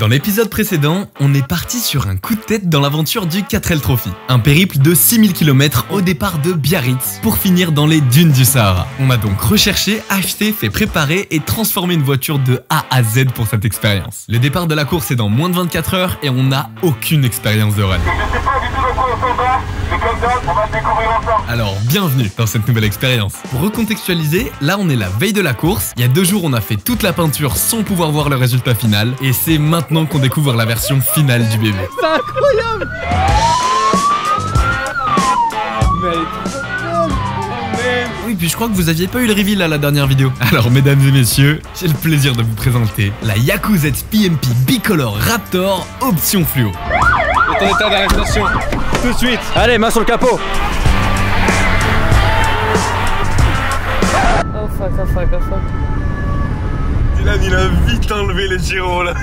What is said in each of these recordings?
Dans l'épisode précédent, on est parti sur un coup de tête dans l'aventure du 4L Trophy. Un périple de 6000 km au départ de Biarritz pour finir dans les dunes du Sahara. On a donc recherché, acheté, fait préparer et transformé une voiture de A à Z pour cette expérience. Le départ de la course est dans moins de 24 heures et on n'a aucune expérience de run. Je sais pas du tout de quoi on s'en va, mais comme d'hab, on va se découvrir ensemble. Alors bienvenue dans cette nouvelle expérience. Pour recontextualiser, là on est la veille de la course. Il y a 2 jours, on a fait toute la peinture sans pouvoir voir le résultat final et c'est maintenant qu'on découvre la version finale du bébé. C'est incroyable. Oui, puis je crois que vous aviez pas eu le reveal à la dernière vidéo. Alors mesdames et messieurs, j'ai le plaisir de vous présenter la Yakuza PMP Bicolor Raptor Option Fluo. Ton état d'arrestation, tout de suite. Allez, main sur le capot. Oh fuck, oh fuck, oh fuck. Dylan, il a vite enlevé les gyros là.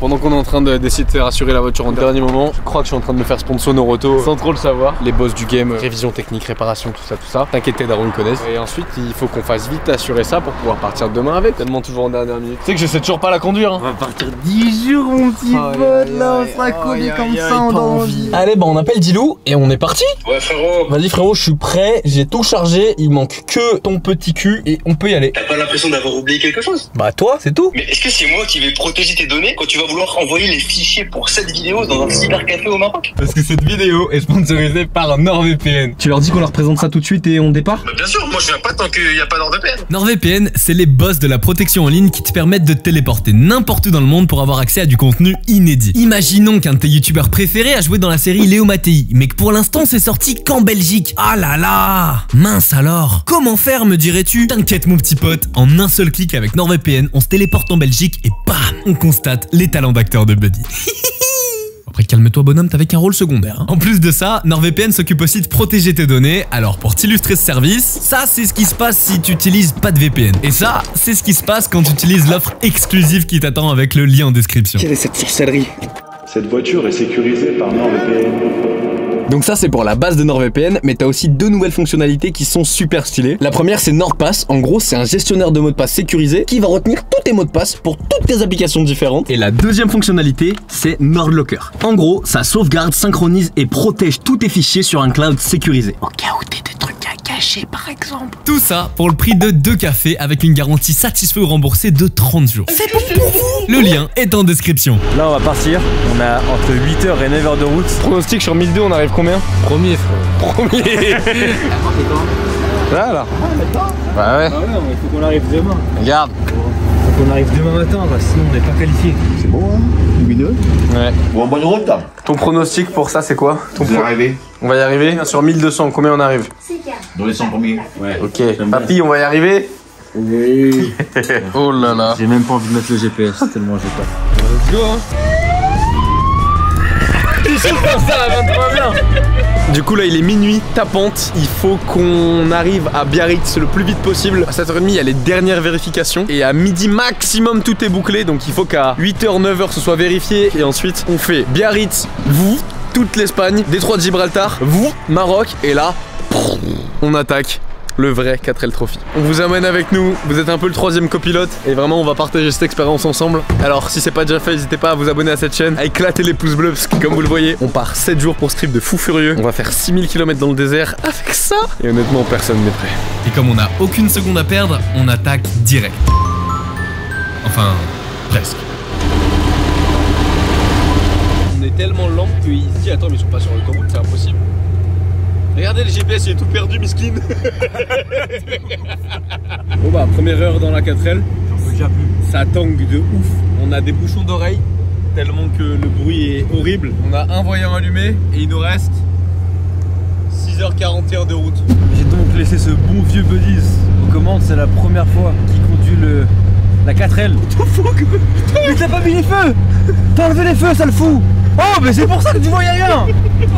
Pendant qu'on est en train de décider de faire assurer la voiture en dernier moment, je crois que je suis en train de me faire sponsor Norauto sans trop le savoir. Les boss du game, révision technique, réparation, tout ça. T'inquiète, tes darons le connaissent. Et ensuite, il faut qu'on fasse vite assurer ça pour pouvoir partir demain avec. Tellement toujours en dernière minute. Tu sais que je sais toujours pas la conduire. Hein. On va partir 10 jours, mon petit pote. Là, on sera collé comme ça en danger. Allez, bah on appelle Dilou et on est parti. Ouais, frérot. Vas-y, frérot, je suis prêt. J'ai tout chargé. Il manque que ton petit cul et on peut y aller. T'as pas l'impression d'avoir oublié quelque chose? Bah, toi, c'est tout. Mais est-ce que c'est moi qui vais protéger tes données quand tu vas vouloir envoyer les fichiers pour cette vidéo dans un cybercafé au Maroc? Parce que cette vidéo est sponsorisée par NordVPN. Tu leur dis qu'on leur présente ça tout de suite et on départ? Bah bien sûr, moi je viens pas tant qu'il n'y a pas NordVPN. NordVPN, c'est les boss de la protection en ligne qui te permettent de te téléporter n'importe où dans le monde pour avoir accès à du contenu inédit. Imaginons qu'un de tes youtubeurs préférés a joué dans la série Léo Mattei, mais que pour l'instant c'est sorti qu'en Belgique. Ah là là, mince alors. Comment faire, me dirais-tu? T'inquiète mon petit pote, en un seul clic avec NordVPN, on se téléporte en Belgique et bam, on constate les talents d'acteur de Buddy. Après, calme-toi bonhomme, t'avais qu'un rôle secondaire. Hein. En plus de ça, NordVPN s'occupe aussi de protéger tes données. Alors pour t'illustrer ce service, ça c'est ce qui se passe si tu utilises pas de VPN. Et ça, c'est ce qui se passe quand tu utilises l'offre exclusive qui t'attend avec le lien en description. Quelle est cette sorcellerie? Cette voiture est sécurisée par NordVPN. Donc ça c'est pour la base de NordVPN, mais t'as aussi 2 nouvelles fonctionnalités qui sont super stylées. La première c'est NordPass, en gros c'est un gestionnaire de mots de passe sécurisé qui va retenir tous tes mots de passe pour toutes tes applications différentes. Et la deuxième fonctionnalité c'est NordLocker. En gros ça sauvegarde, synchronise et protège tous tes fichiers sur un cloud sécurisé. Au cas où t'es des trucs à cacher par exemple. Tout ça pour le prix de 2 cafés avec une garantie satisfait ou remboursée de 30 jours. C'est bon pour vous. Le lien est en description. Là on va partir, on a entre 8h et 9h de route. Pronostic sur 1002, on arrive combien? Premier frère. Premier. Là là. Ah maintenant. Bah ouais. Ah ouais, mais faut qu'on arrive demain. Regarde. Faut qu'on arrive demain matin, bah, sinon on n'est pas qualifié. C'est bon hein? Lumineux. Ouais. Bon, bonne route là. Ton pronostic pour ça c'est quoi? On va y arriver. On va y arriver. Sur 1200, combien on arrive? C'est bien. Dans les 100 premiers. Ouais. Ok. Papy, on va y arriver. Oui. Oh là là. J'ai même pas envie de mettre le GPS, tellement j'ai peur. Let's go hein. Du coup là il est minuit, tapante, il faut qu'on arrive à Biarritz le plus vite possible. À 7h30 il y a les dernières vérifications et à midi maximum tout est bouclé, donc il faut qu'à 8h-9h ce soit vérifié et ensuite on fait Biarritz, vous, toute l'Espagne, détroit de Gibraltar, vous, Maroc et là on attaque le vrai 4L Trophy. On vous amène avec nous, vous êtes un peu le 3e copilote et vraiment on va partager cette expérience ensemble. Alors si c'est pas déjà fait, n'hésitez pas à vous abonner à cette chaîne, à éclater les pouces bleus parce que comme vous le voyez, on part 7 jours pour ce trip de fou furieux. On va faire 6000 km dans le désert avec ça et honnêtement personne n'est prêt. Et comme on n'a aucune seconde à perdre, on attaque direct. Enfin, presque. On est tellement lent qu'il se dit attends mais ils sont pas sur le commande, c'est impossible. Regardez le GPS, il est tout perdu, miskin. Bon bah, première heure dans la 4L. J'en peux déjà plus. Ça tangue de ouf. On a des bouchons d'oreilles, tellement que le bruit est horrible. On a un voyant allumé et il nous reste 6h41 de route. J'ai donc laissé ce bon vieux Buddies aux commandes, c'est la première fois qu'il conduit la 4L. T'en fous que... Mais t'as pas mis les feux! T'as enlevé les feux, sale fou! Oh mais c'est pour ça que tu voyais rien.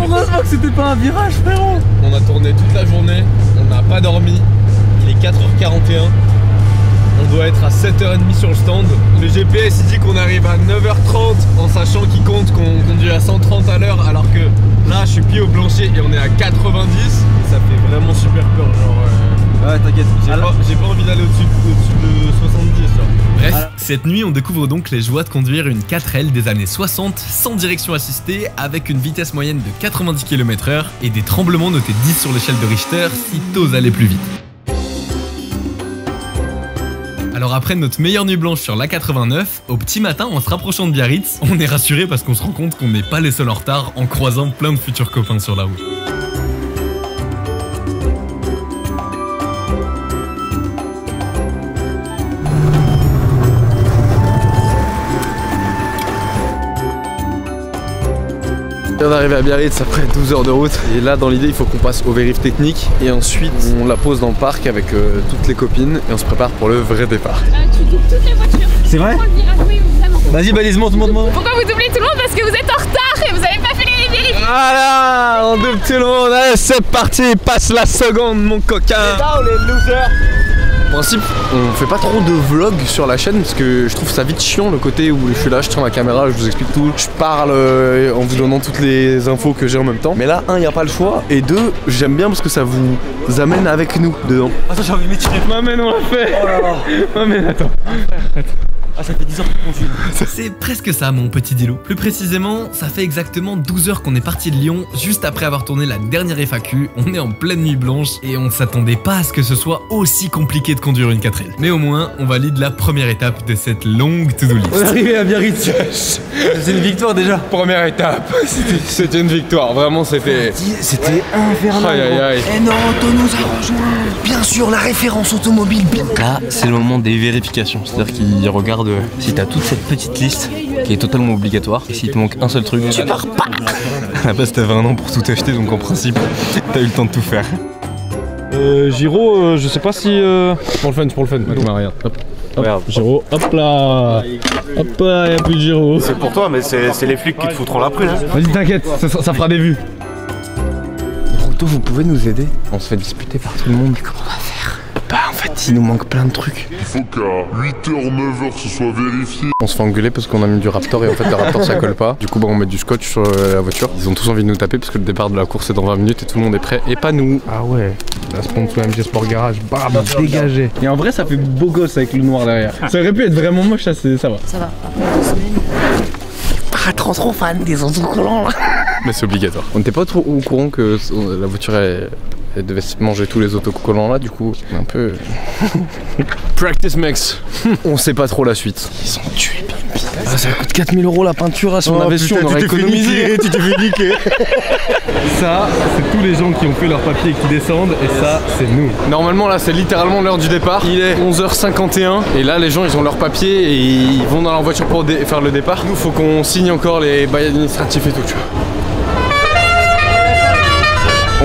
Heureusement que c'était pas un virage frérot. On a tourné toute la journée, on n'a pas dormi, il est 4h41, on doit être à 7h30 sur le stand. Le GPS il dit qu'on arrive à 9h30 en sachant qu'il compte qu'on conduit à 130 à l'heure alors que là je suis pied au plancher et on est à 90. Ça fait vraiment super peur genre... Ouais, t'inquiète, j'ai pas envie d'aller au-dessus de 70. Bref, cette nuit, on découvre donc les joies de conduire une 4L des années 60 sans direction assistée, avec une vitesse moyenne de 90 km/h et des tremblements notés 10 sur l'échelle de Richter si t'oses aller plus vite. Alors après notre meilleure nuit blanche sur l'A89, au petit matin en se rapprochant de Biarritz, on est rassuré parce qu'on se rend compte qu'on n'est pas les seuls en retard en croisant plein de futurs copains sur la route. On vient d'arriver à Biarritz après 12 heures de route et là dans l'idée il faut qu'on passe au vérif technique et ensuite on la pose dans le parc avec toutes les copines et on se prépare pour le vrai départ. Tu doubles toutes les voitures. C'est vrai? Oui, évidemment. Vas-y balise, monte. Pourquoi vous doublez tout le monde? Parce que vous êtes en retard et vous n'avez pas fait les vérifs. Voilà, on double tout le monde. Allez c'est parti, passe la seconde mon coquin. C'est là où les losers. En principe, on fait pas trop de vlogs sur la chaîne parce que je trouve ça vite chiant le côté où je suis là, je tiens la caméra, je vous explique tout, je parle en vous donnant toutes les infos que j'ai en même temps. Mais là, un, y a pas le choix, et deux, j'aime bien parce que ça vous amène avec nous dedans. Attends, j'ai envie de m'étirer. M'amène, on l'a fait. Oh là là. M'amène, attends. Ah, ça fait 10 heures qu'on fume. C'est presque ça mon petit Dilo. Plus précisément, ça fait exactement 12 heures qu'on est parti de Lyon, juste après avoir tourné la dernière FAQ, on est en pleine nuit blanche et on ne s'attendait pas à ce que ce soit aussi compliqué de conduire une 4L. Mais au moins, on valide la première étape de cette longue to-do list. On est arrivé à Biarritz. C'est une victoire déjà. Première étape, c'était une victoire, vraiment c'était... C'était infernal. Et Norauto nous a rejoint. Bien sûr, la référence automobile. Là, c'est le moment des vérifications, c'est-à-dire qu'ils regardent si t'as toute cette petite liste qui est totalement obligatoire, et s'il te manque un seul truc, tu pars pas. À la base t'avais un an pour tout acheter, donc en principe t'as eu le temps de tout faire. Giro, je sais pas si... Pour le fun, donc, bah, regarde, hop. Hop, Giro, hop là. Hop là, y'a plus de Giro. C'est pour toi, mais c'est les flics qui te foutront la prune. Vas-y t'inquiète, ça fera des vues. Roto, vous pouvez nous aider? On se fait disputer par tout le monde, mais comment on va faire? Bah en fait il nous manque plein de trucs. Il faut qu'à 8h, 9h ce soit vérifié. On se fait engueuler parce qu'on a mis du Raptor et en fait le Raptor ça colle pas. Du coup bah on met du scotch sur la voiture. Ils ont tous envie de nous taper parce que le départ de la course est dans 20 minutes et tout le monde est prêt et pas nous. Ah ouais. La sponsor MJ Sport Garage, bam, dégagé. Et en vrai ça fait beau gosse avec le noir derrière. Ça aurait pu être vraiment moche, ça, ça va. Ça va. Ah, trop fan des autocollants là. Mais c'est obligatoire. On n'était pas trop au courant que la voiture est... Elle devait manger tous les autocollants là, du coup, un peu... Practice Max. On sait pas trop la suite. Ils ont tué Pimpi. Ah, ça coûte 4000 € la peinture, si on avait su, on aurait économisé. Tu t'es fait niquer. Ça, c'est tous les gens qui ont fait leur papier et qui descendent, et ça, c'est nous. Normalement, là, c'est littéralement l'heure du départ. Il est 11h51, et là, les gens, ils ont leur papier, et ils vont dans leur voiture pour faire le départ. Nous, faut qu'on signe encore les bails administratifs et tout, tu vois.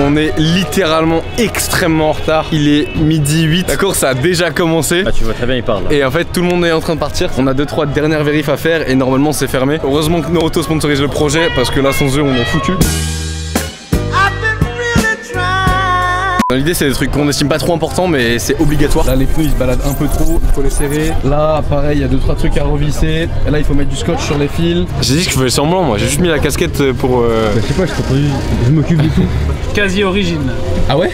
On est littéralement extrêmement en retard. Il est midi 8. La course a déjà commencé. Ah, tu vois très bien, il parle. Là. Et en fait, tout le monde est en train de partir. On a 2-3 dernières vérifs à faire et normalement, c'est fermé. Heureusement que Norauto sponsorise le projet parce que là, sans eux, on est foutu. L'idée c'est des trucs qu'on estime pas trop importants mais c'est obligatoire. Là les pneus ils se baladent un peu trop, il faut les serrer. Là pareil il y a 2-3 trucs à revisser. Et là il faut mettre du scotch sur les fils. J'ai dit que je faisais semblant moi, j'ai juste mis la casquette pour... Bah, je sais pas, je m'occupe de tout. Quasi origine. Ah ouais? Ouais.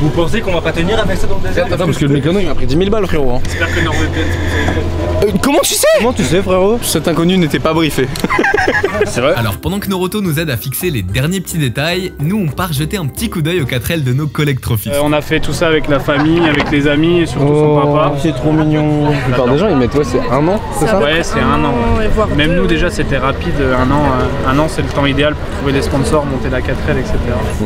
Vous pensez qu'on va pas tenir avec ça dans le désert? Attends parce que le mécano il m'a pris 10 000 balles frérot. J'espère que NordVPN... Comment tu sais? Comment tu sais frérot? Cet inconnu n'était pas briefé. C'est vrai. Alors pendant que Norauto nous aide à fixer les derniers petits détails, nous on part jeter un petit coup d'œil aux 4L de nos collègues Trophy. On a fait tout ça avec la famille, avec les amis et surtout son papa. C'est trop mignon. La plupart des gens ils mettent ouais c'est un an, c'est ça? Ouais c'est un an. Ouais. Même nous déjà c'était rapide, un an c'est le temps idéal pour trouver les sponsors, monter la 4L, etc.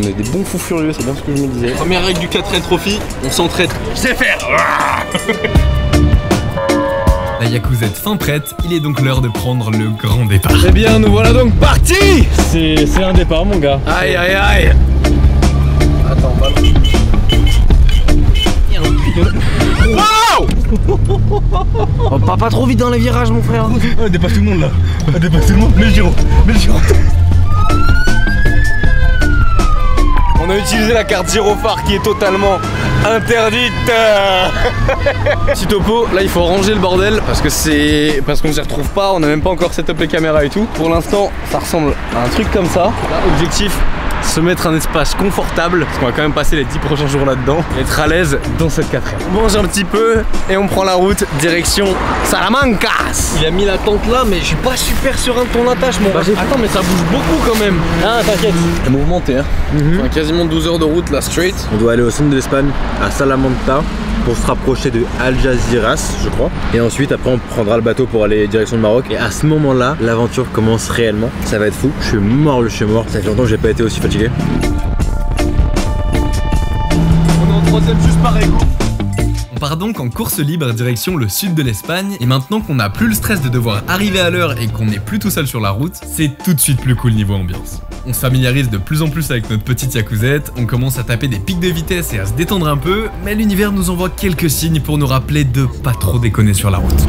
On est des bons fous furieux, c'est bien ce que je me disais. Première règle du 4L Trophy, on s'entraide. Je sais faire. La Yakouzette fin prête, il est donc l'heure de prendre le grand départ. Eh bien, nous voilà donc partis. C'est un départ, mon gars. Aïe, aïe, aïe. Attends, pas mal. Wow. On part pas trop vite dans les virages, mon frère. On dépasse tout le monde, là. On dépasse tout le monde. Mets le Giro. On a utilisé la carte gyrophare qui est totalement... interdite. Petit topo, là il faut ranger le bordel parce que c'est parce qu'on s'y retrouve pas, on a même pas encore setup les caméras et tout. Pour l'instant, ça ressemble à un truc comme ça. Là, objectif, se mettre un espace confortable, parce qu'on va quand même passer les 10 prochains jours là-dedans, et être à l'aise dans cette 4L. On mange un petit peu et on prend la route direction Salamanca. Il a mis la tente là, mais je suis pas super serein de ton attachement. Bah, attends, mais ça bouge beaucoup quand même. Ah, t'inquiète. C'est mouvementé, hein. Enfin, quasiment 12 heures de route là, straight. On doit aller au centre de l'Espagne, à Salamanca, pour se rapprocher de Algeciras, je crois. Et ensuite, après, on prendra le bateau pour aller direction le Maroc. Et à ce moment-là, l'aventure commence réellement. Ça va être fou. Je suis mort, le mort. Ça fait longtemps que j'ai pas été aussi fatigué. On est en troisième juste par égo. On part donc en course libre direction le sud de l'Espagne, et maintenant qu'on n'a plus le stress de devoir arriver à l'heure et qu'on n'est plus tout seul sur la route, c'est tout de suite plus cool niveau ambiance. On se familiarise de plus en plus avec notre petite Yakouzette, on commence à taper des pics de vitesse et à se détendre un peu, mais l'univers nous envoie quelques signes pour nous rappeler de pas trop déconner sur la route.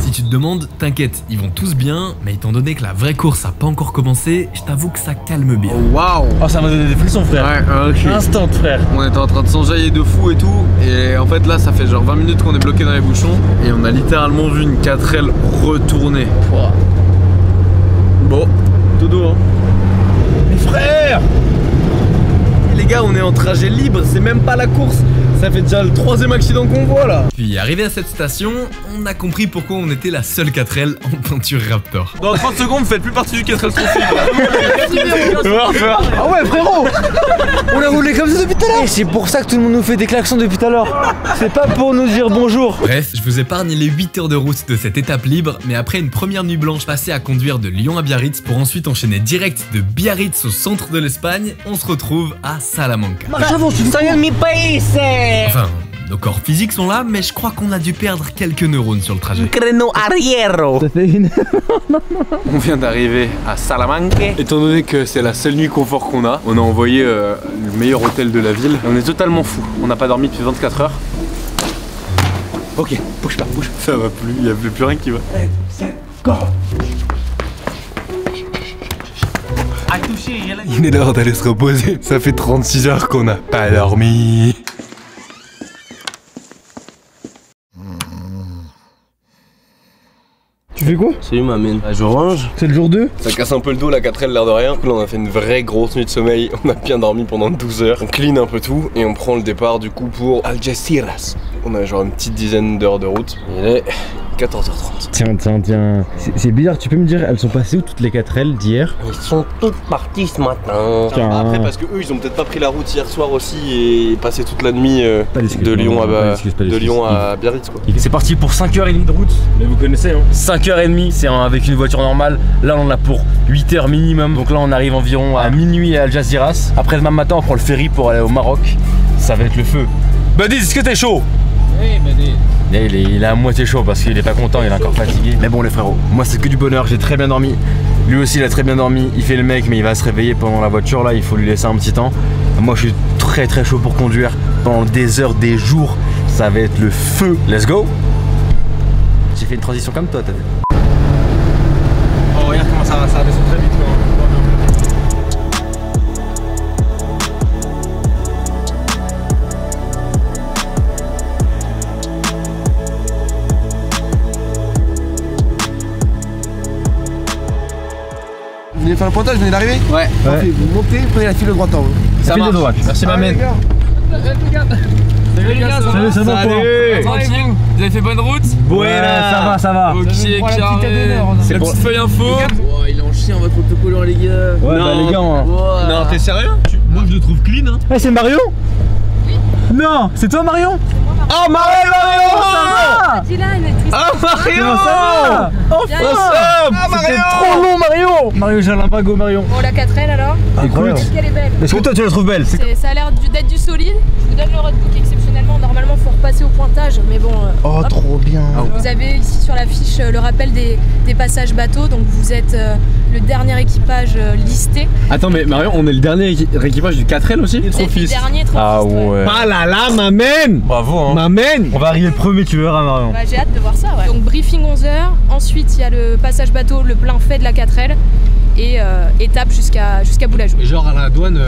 Si tu te demandes, t'inquiète, ils vont tous bien, mais étant donné que la vraie course a pas encore commencé, je t'avoue que ça calme bien. Waouh! Oh, ça m'a donné des frissons, frère. Ouais, okay. Instant, frère. On était en train de s'enjailler de fou et tout, et en fait là, ça fait genre 20 minutes qu'on est bloqué dans les bouchons, et on a littéralement vu une 4L retourner. Wow. Bon, tout doux, hein. Mais frère! Les gars, on est en trajet libre, c'est même pas la course. Ça fait déjà le troisième accident qu'on voit là. Puis arrivé à cette station, on a compris pourquoi on était la seule 4L en peinture Raptor. Dans 30 secondes, vous faites plus partie du 4L Trophy. Ah ouais frérot, on a roulé comme ça depuis tout à l'heure. Et c'est pour ça que tout le monde nous fait des klaxons depuis tout à l'heure. C'est pas pour nous dire bonjour. Bref, je vous épargne les 8 heures de route de cette étape libre, mais après une première nuit blanche passée à conduire de Lyon à Biarritz pour ensuite enchaîner direct de Biarritz au centre de l'Espagne, on se retrouve à Salamanca. Enfin, nos corps physiques sont là, mais je crois qu'on a dû perdre quelques neurones sur le trajet. Créneau arriero. On vient d'arriver à Salamanca. Étant donné que c'est la seule nuit confort qu'on a, on a envoyé le meilleur hôtel de la ville. On est totalement fou. On n'a pas dormi depuis 24 heures. Ok, bouge pas, bouge. Ça va plus, il n'y a plus rien qui va. Il est l'heure d'aller se reposer. Ça fait 36 heures qu'on n'a pas dormi. Tu fais quoi? Salut ma mine. Ah, je range. C'est le jour 2. Ça casse un peu le dos la 4L l'air de rien. Là on a fait une vraie grosse nuit de sommeil. On a bien dormi pendant 12 heures. On clean un peu tout et on prend le départ du coup pour Algeciras. On a genre une petite dizaine d'heures de route. Il est 14h30. Tiens. C'est bizarre, tu peux me dire, elles sont passées où toutes les 4L d'hier? Elles sont toutes parties ce matin. Tiens. Après, parce que eux, ils ont peut-être pas pris la route hier soir aussi et passé toute la nuit de Lyon à Biarritz, quoi. C'est parti pour 5h30 de route. Mais vous connaissez, hein. 5h30, c'est avec une voiture normale. Là, on en a pour 8h minimum. Donc là, on arrive environ à minuit à Algeciras. Après, demain matin, on prend le ferry pour aller au Maroc. Ça va être le feu. Buddy, est-ce que t'es chaud? Oui, Buddy. Là, il est à moitié chaud parce qu'il est pas content, il est encore fatigué. Mais bon les frérots, moi c'est que du bonheur, j'ai très bien dormi. Lui aussi il a très bien dormi, il fait le mec mais il va se réveiller pendant la voiture là, il faut lui laisser un petit temps. Moi je suis très chaud pour conduire pendant des heures, des jours, ça va être le feu. Let's go. J'ai fait une transition comme toi, t'as vu. Oh regarde comment ça descend très vite là. Vous venez faire le pointage, vous venez d'arriver? Ouais. Parfait, vous montez, prenez la file de droite en haut. Ça marche. Merci ma mène. Salut les gars, ça va? Salut. Tranquille, vous avez fait bonne route? Ouais, ça va. Ok, c'est la petite feuille info. Oh, il est en chien votre autocollant les gars. Ouais, bah les gars. Non, t'es sérieux? Moi je le trouve clean. Eh, c'est Marion? Non, c'est toi Marion? Oh Marion! Oh Marion! Enfin! C'était trop long Marion! Mario Jalimbago Marion. Bon la 4L alors? Écoute, qu'elle est belle. Est-ce que toi tu la trouves belle? Ça a l'air d'être du solide. Je vous donne le roadbook exceptionnellement. Normalement faut repasser au pointage mais bon. Oh trop bien. Vous avez ici sur la fiche le rappel des passages bateaux. Donc vous êtes le dernier équipage listé. Attends mais Marion on est le dernier équipage du 4L aussi? Le dernier trophiste. Ah ouais. Ah là là ma mène. Bravo hein. On va arriver premier, tu verras, Marion. Bah, j'ai hâte de voir ça, ouais. Donc, briefing 11h, ensuite il y a le passage bateau, le plein fait de la 4L. et étape jusqu'à Boulajoul. Et genre à la douane,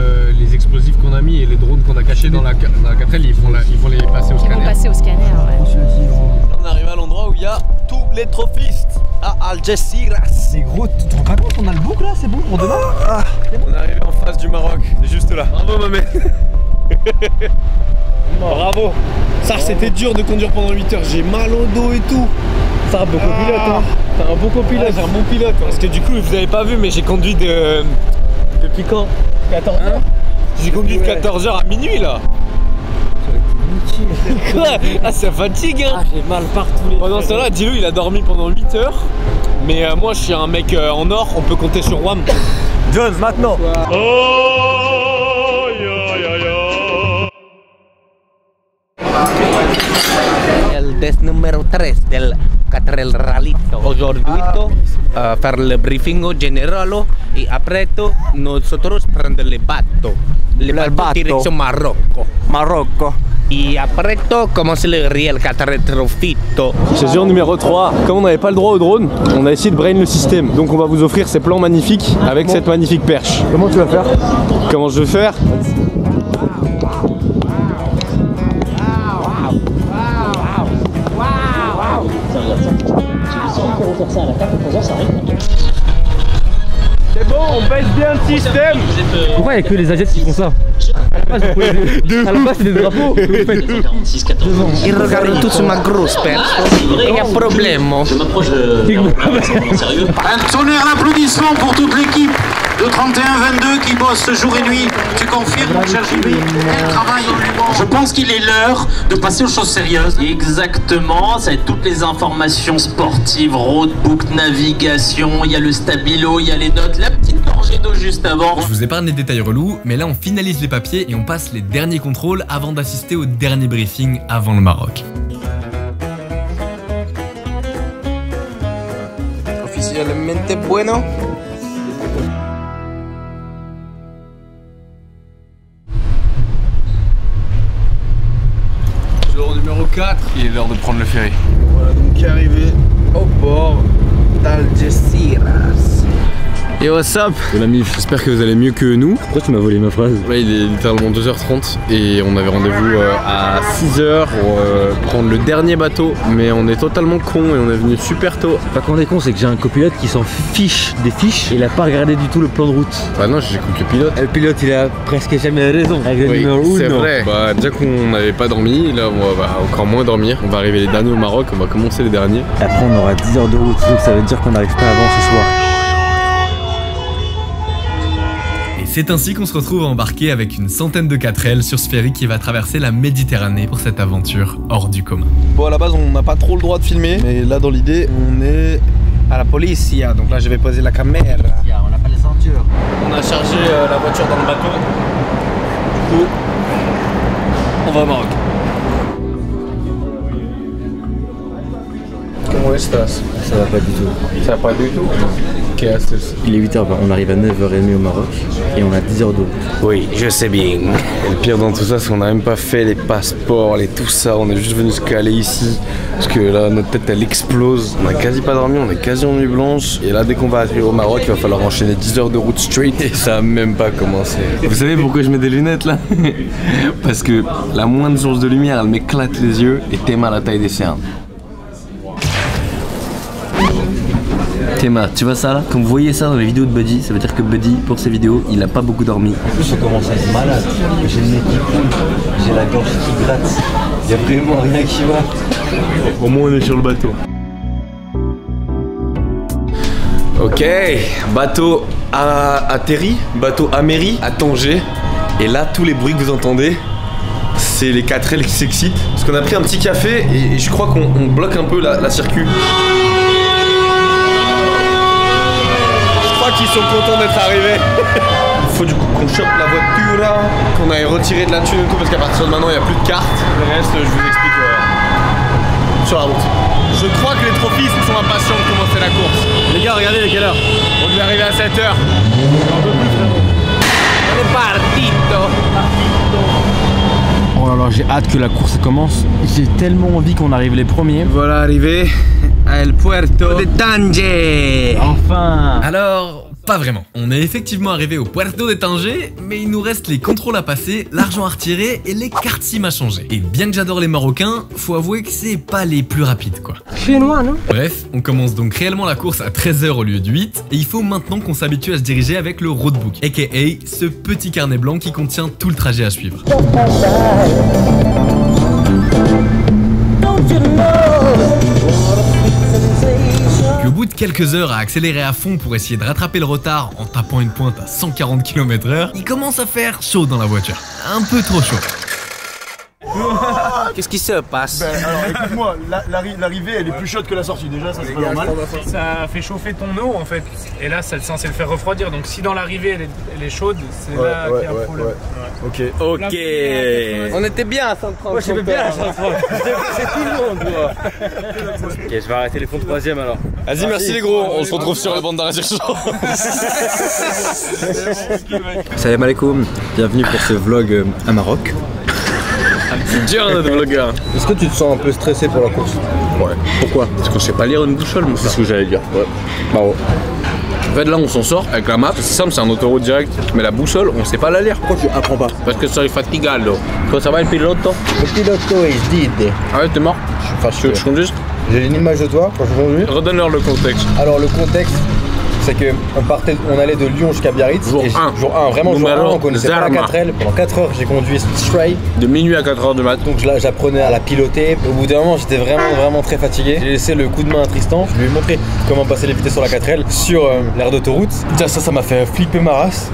les explosifs qu'on a mis et les drones qu'on a cachés dans la 4L, ils vont les passer au scanner. Ils vont passer au scanner, ouais. On arrive à l'endroit où il y a tous les trophistes à Algeciras. C'est gros, tu te rends pas compte, on a le bouc là, c'est bon pour demain. Ah, bon. On est arrivé en face du Maroc, juste là. Bravo mamé. Bravo. Ça c'était dur de conduire pendant 8 heures, j'ai mal au dos et tout. T'as un bon copilote, hein. T'as un bon copilote, j'ai un bon pilote. Parce que du coup, vous avez pas vu, mais j'ai conduit de... Depuis quand? 14h. J'ai conduit de 14h à minuit là. Quoi? Ah, ça fatigue, hein. Ah, j'ai mal partout. Pendant ce temps-là, Dilo il a dormi pendant 8 heures. Mais moi, je suis un mec en or, on peut compter sur WAM. Jones, maintenant. Oh, yeah, yeah, yeah. El des numéro 3 del 4L Rally. Aujourd'hui, faire le briefing général et après, nous prendre les bateaux. Les bateaux direction Maroc. Maroc. Et après tout, commencer le réel 4L Trophy. Session numéro 3. Comme on n'avait pas le droit au drone, on a essayé de brain le système. Donc on va vous offrir ces plans magnifiques avec cette magnifique perche. Comment tu vas faire? Comment je vais faire? C'est bon, on baisse bien le système. Pourquoi il n'y a que les Ajets qui font ça? À la base, c'est des drapeaux. Ils regardent tous ma grosse perche. Il y a problème. Je m'approche de... Sérieux. Un tonnerre d'applaudissements pour toute l'équipe de 31-22 qui bosse jour et nuit. Tu confirmes, mon cher Jimmy? Je pense qu'il est l'heure de passer aux choses sérieuses. Exactement, ça va être toutes les informations sportives, roadbook, navigation, il y a le stabilo, il y a les notes, la petite gorgée d'eau juste avant. Je vous épargne les détails relous, mais là on finalise les papiers et on passe les derniers contrôles avant d'assister au dernier briefing avant le Maroc. Officiellement bueno. Il est l'heure de prendre le ferry. Voilà donc arrivé au port d'Algeciras. Yo, what's up? Bon ami, j'espère que vous allez mieux que nous. Pourquoi tu m'as volé ma phrase? Ouais, il est littéralement 2h30 et on avait rendez-vous à 6h pour prendre le dernier bateau. Mais on est totalement con et on est venu super tôt. Pas qu'on est con, c'est que j'ai un copilote qui s'en fiche des fiches et il a pas regardé du tout le plan de route. Bah non, j'écoute le pilote. Le pilote, il a presque jamais raison avec le numéro 1. C'est vrai. Bah déjà qu'on n'avait pas dormi, là on va encore moins dormir. On va arriver les derniers au Maroc, on va commencer les derniers. Après on aura 10 heures de route, donc ça veut dire qu'on n'arrive pas avant ce soir. C'est ainsi qu'on se retrouve à embarquer avec une centaine de 4L sur ce ferry qui va traverser la Méditerranée pour cette aventure hors du commun. Bon, à la base, on n'a pas trop le droit de filmer, mais là, dans l'idée, on est à la police. Donc là, je vais poser la caméra. On n'a pas les ceintures. On a chargé la voiture dans le bateau. Du coup, on va au Maroc. Comment est-ce que ça va pas du tout? Ça va pas du tout. Il est 8h20, on arrive à 9h30 au Maroc et on a 10h de route. Oui, je sais bien. Le pire dans tout ça, c'est qu'on n'a même pas fait les passeports, les tout ça, on est juste venu se caler ici. Parce que là, notre tête, elle explose. On n'a quasi pas dormi, on est quasi en nuit blanche. Et là, dès qu'on va arriver au Maroc, il va falloir enchaîner 10h de route straight. Et ça n'a même pas commencé. Vous savez pourquoi je mets des lunettes là? Parce que la moindre source de lumière, elle m'éclate les yeux et t'es mal à la taille des cernes. Théma, tu vois ça là? Comme vous voyez ça dans les vidéos de Buddy, ça veut dire que Buddy, pour ses vidéos, il a pas beaucoup dormi. En plus, je commence à être malade. J'ai le nez qui coule, j'ai la gorge qui gratte. Il y a vraiment rien qui va. Au moins, on est sur le bateau. Ok, bateau atterri, bateau améri, à Tanger. Et là, tous les bruits que vous entendez, c'est les 4L qui s'excitent. Parce qu'on a pris un petit café et je crois qu'on bloque un peu la circuit. Qui sont contents d'être arrivés. Il faut du coup qu'on chope la voiture, qu'on aille retirer de la thune et tout, parce qu'à partir de maintenant il n'y a plus de carte. Le reste je vous explique sur la route. Je crois que les trophistes sont impatients de commencer la course. Les gars, regardez quelle heure. On devait arriver à 7h. Un peu plus vraiment. On est partito. Oh là là, j'ai hâte que la course commence. J'ai tellement envie qu'on arrive les premiers. Voilà arrivé à El Puerto de Tanger. Enfin. Alors, Pas vraiment. On est effectivement arrivé au Puerto de Tanger, mais il nous reste les contrôles à passer, l'argent à retirer et les cartes SIM à changer. Et bien que j'adore les Marocains, faut avouer que c'est pas les plus rapides quoi. C'est loin, non ? Bref, on commence donc réellement la course à 13h au lieu de 8, et il faut maintenant qu'on s'habitue à se diriger avec le roadbook, aka ce petit carnet blanc qui contient tout le trajet à suivre. Au bout de quelques heures à accélérer à fond pour essayer de rattraper le retard en tapant une pointe à 140 km/h, il commence à faire chaud dans la voiture. Un peu trop chaud. Qu'est-ce qui se passe? Alors écoute-moi, l'arrivée elle est plus chaude que la sortie, déjà ça c'est pas normal. Ça fait chauffer ton eau en fait, et là c'est censé le faire refroidir, donc si dans l'arrivée elle est chaude, c'est ouais, là qu'il y a un problème. Ouais. Ok. Ok. On était bien à 130. Moi j'étais bien à 130. C'est tout le monde toi. Ok, je vais arrêter les fonds de 3ème alors. Vas-y, merci les gros, on se retrouve sur le banc de la résurgence. Salam alaikum, bienvenue pour ce vlog à Maroc. C'est dur d'être vlogueur. Est-ce que tu te sens un peu stressé pour la course? Ouais. Pourquoi? Parce qu'on sait pas lire une boussole, moi. C'est ce que j'allais dire. Ouais. Bravo. En fait là on s'en sort avec la map, c'est simple, c'est un autoroute direct. Mais la boussole on sait pas la lire. Pourquoi tu apprends pas? Parce que soy fatigado. Comment ça va le piloto? Le piloto est dead. Ah ouais, t'es mort? Enfin je suis conduis. J'ai une image de toi quand je conduis. Redonne-leur le contexte. Alors le contexte, c'est que on allait de Lyon jusqu'à Biarritz. Jour 1, vraiment jour 1, on connaissait pas la 4L. Pendant 4 heures, j'ai conduit Stray. De minuit à 4 heures du matin. Donc là, j'apprenais à la piloter. Au bout d'un moment, j'étais vraiment très fatigué. J'ai laissé le coup de main à Tristan. Je lui ai montré comment passer les vitesses sur la 4L sur l'aire d'autoroute. Déjà, ça m'a fait flipper ma race.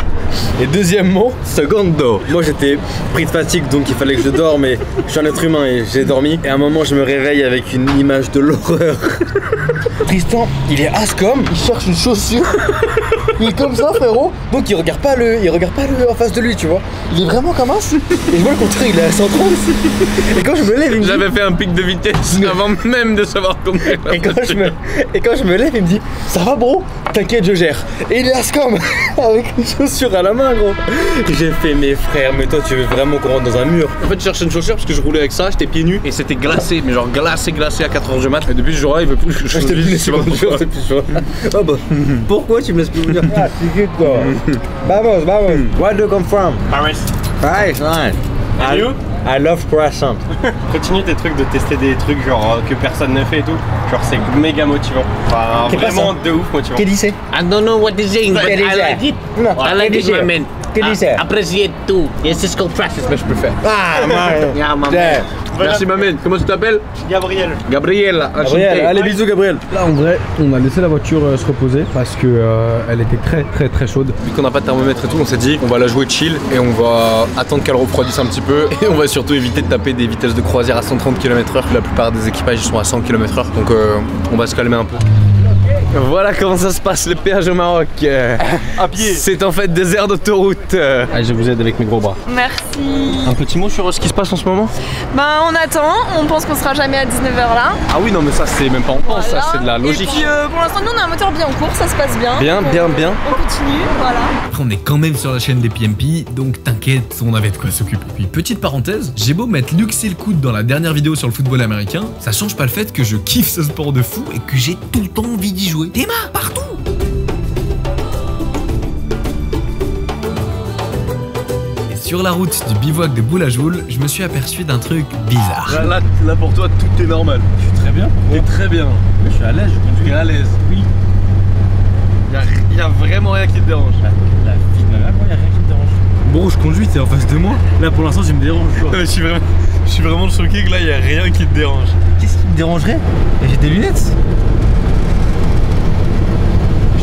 Et deuxièmement, secondo. Moi j'étais pris de fatigue donc il fallait que je dorme et je suis un être humain et j'ai dormi. Et à un moment je me réveille avec une image de l'horreur. Tristan, il est ascom, il cherche une chaussure. Il est comme ça frérot. Donc il regarde pas en face de lui tu vois. Il est vraiment comme ça. Et je vois le contraire, il est à 130. Et quand je me lève il me dit... J'avais fait un pic de vitesse avant même de savoir combien. Et quand je me lève il me dit ça va bro, t'inquiète je gère. Et il est ascom avec une chaussure à la main gros. J'ai fait mes frères, mais toi tu veux vraiment qu'on rentre dans un mur. En fait je cherchais une chaussure parce que je roulais avec ça, j'étais pieds nus et c'était glacé, mais genre glacé à 4h du mat. Et depuis ce jour-là il veut plus que je change de vie, c'est pas pourquoi. Oh bah, pourquoi tu me laisses plus vous dire? Ah c'est good quoi. Vamos. Where do you come from? Paris, nice. And you? I love croissant. Continue tes trucs de tester des trucs genre que personne ne fait et tout. Genre c'est méga motivant. Enfin vraiment de ouf motivant. Qu'est-ce que c'est? I don't know what is it, but I like it. I like it, my man. Appréciez tout. Yes, it's called practice. Mais je peux faire. Ah, man. Yeah. Merci Mamène, comment tu t'appelles? Gabriel. Gabriel, allez bisous Gabriel. Là en vrai, on a laissé la voiture se reposer parce que elle était très chaude. Vu qu'on n'a pas de thermomètre et tout, on s'est dit on va la jouer chill et on va attendre qu'elle refroidisse un petit peu et on va surtout éviter de taper des vitesses de croisière à 130 km/h. La plupart des équipages sont à 100 km/h, donc on va se calmer un peu. Voilà comment ça se passe le péage au Maroc. À pied. C'est en fait des aires d'autoroute. Je vous aide avec mes gros bras. Merci. Un petit mot sur ce qui se passe en ce moment? Bah on attend, on pense qu'on sera jamais à 19h là. Ah oui non mais ça c'est même pas on pense, voilà. Ça c'est de la logique. Et puis pour l'instant nous on a un moteur bien en cours, ça se passe bien. Bien. On continue, voilà. Après on est quand même sur la chaîne des PMP, donc t'inquiète, on avait de quoi s'occuper. Puis petite parenthèse, j'ai beau mettre luxé le coude dans la dernière vidéo sur le football américain, ça change pas le fait que je kiffe ce sport de fou et que j'ai tout le temps envie d'y jouer. Des mains partout. Et sur la route du bivouac de Boulajoul, je me suis aperçu d'un truc bizarre. Là pour toi tout est normal. Je suis très bien. T'es très bien. Je suis à l'aise, je conduis à l'aise. Oui. Y a vraiment rien qui te dérange. La vie de ma mère, y a rien qui te dérange. Bon, je conduis, t'es en face de moi. Là pour l'instant, je me dérange. Je suis vraiment choqué que là y a rien qui te dérange. Qu'est-ce qui me dérangerait? J'ai des lunettes.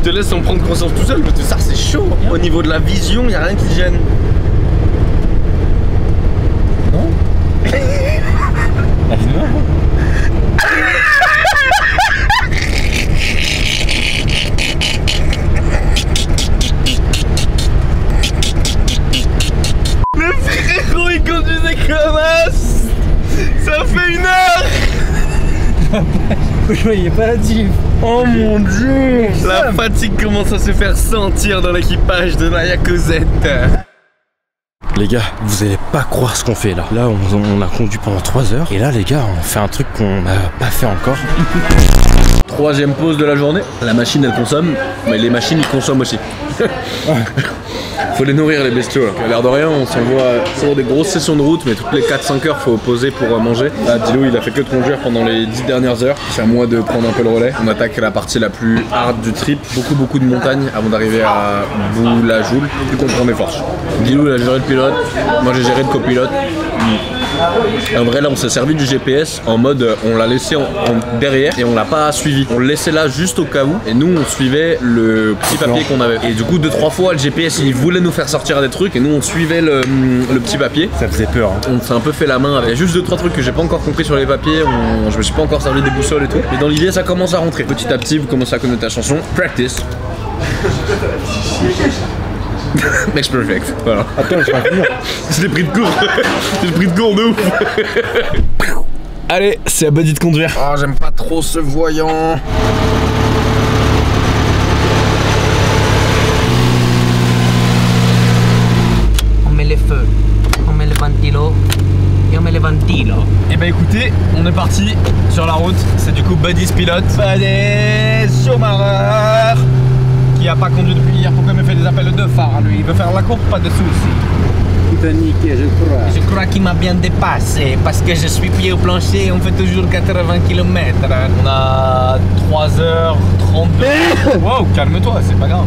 Je te laisse en prendre conscience tout seul parce que ça c'est chaud. Au niveau de la vision, y a rien qui te gêne. Non. Le frérot il conduisait comme as. Ça fait une heure. Je voyais pas la diff. Oh mon dieu! La fatigue commence à se faire sentir dans l'équipage de la Yakuzette. Les gars, vous allez pas croire ce qu'on fait là. Là, on a conduit pendant 3 heures. Et là, les gars, on fait un truc qu'on n'a pas fait encore. Troisième pause de la journée. La machine elle consomme, mais les machines ils consomment aussi. Faut les nourrir les bestiaux là. À l'air de rien, on s'envoie sur des grosses sessions de route, mais toutes les 4-5 heures faut poser pour manger. Là, Dilo il a fait que de conduire pendant les 10 dernières heures. C'est à moi de prendre un peu le relais. On attaque la partie la plus hard du trip. Beaucoup de montagnes avant d'arriver à Boulajoul. Plus qu'on prend des forces. Dilo il a géré le pilote, moi j'ai géré le copilote. En vrai là on s'est servi du GPS en mode on l'a laissé derrière et on l'a pas suivi. On le laissait là juste au cas où et nous on suivait le petit papier qu'on avait. Et du coup 2-3 fois le GPS il voulait nous faire sortir des trucs et nous on suivait le petit papier. Ça faisait peur hein. On s'est un peu fait la main avec. Il y a juste 2-3 trucs que j'ai pas encore compris sur les papiers, je me suis pas encore servi des boussoles et tout. Mais dans l'idée ça commence à rentrer. Petit à petit vous commencez à connaître la chanson. Practice. Mec, perfect. Voilà. Attends, je vais finir. Je l'ai pris de court. Je l'ai pris de court de ouf. Allez, c'est à Buddy de conduire. Oh, j'aime pas trop ce voyant. On met les feux. On met le ventilo. Et on met les ventilo. Et bah écoutez, on est parti sur la route. C'est du coup Buddy's pilote. Buddy Schumacher. Il a pas conduit depuis hier, pourquoi il me fait des appels de phare lui? Il veut faire la courbe, pas de soucis. Tout a niqué, je crois. Je crois qu'il m'a bien dépassé parce que je suis pied au plancher et on fait toujours 80 km. On a 3h32. Wow, calme-toi, c'est pas grave.